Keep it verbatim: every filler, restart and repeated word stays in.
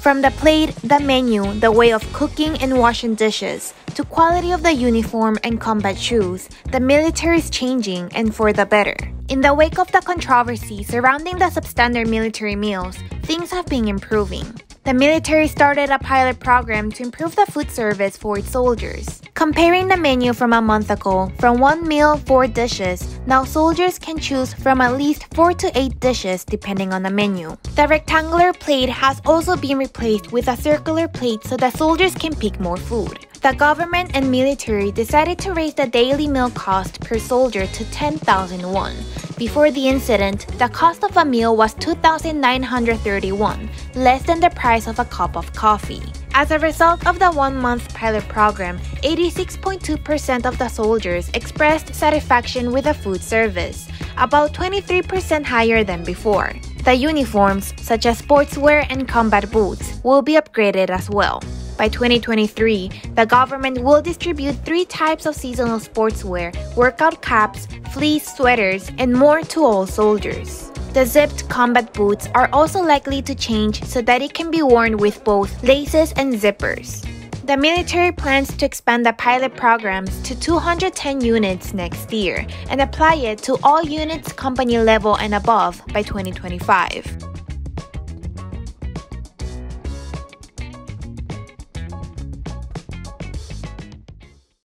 From the plate, the menu, the way of cooking and washing dishes, to quality of the uniform and combat shoes, the military is changing and for the better. In the wake of the controversy surrounding the substandard military meals, things have been improving. The military started a pilot program to improve the food service for its soldiers. Comparing the menu from a month ago, from one meal, four dishes, now soldiers can choose from at least four to eight dishes depending on the menu. The rectangular plate has also been replaced with a circular plate so that soldiers can pick more food. The government and military decided to raise the daily meal cost per soldier to ten thousand won. Before the incident, the cost of a meal was two thousand nine hundred thirty-one, less than the price of a cup of coffee. As a result of the one-month pilot program, eighty-six point two percent of the soldiers expressed satisfaction with the food service, about twenty-three percent higher than before. The uniforms, such as sportswear and combat boots, will be upgraded as well. By twenty twenty-three, the government will distribute three types of seasonal sportswear, workout caps, fleece sweaters, and more to all soldiers. The zipped combat boots are also likely to change so that it can be worn with both laces and zippers. The military plans to expand the pilot programs to two hundred ten units next year and apply it to all units company level and above by twenty twenty-five.